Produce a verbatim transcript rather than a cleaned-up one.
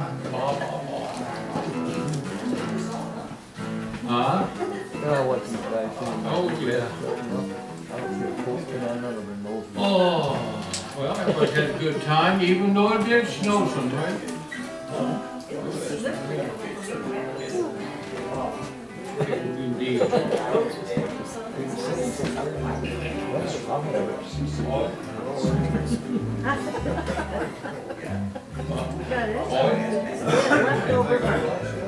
Huh? Oh, yeah. Oh, well, that was a good time, even though it did snow sometimes. Good deal.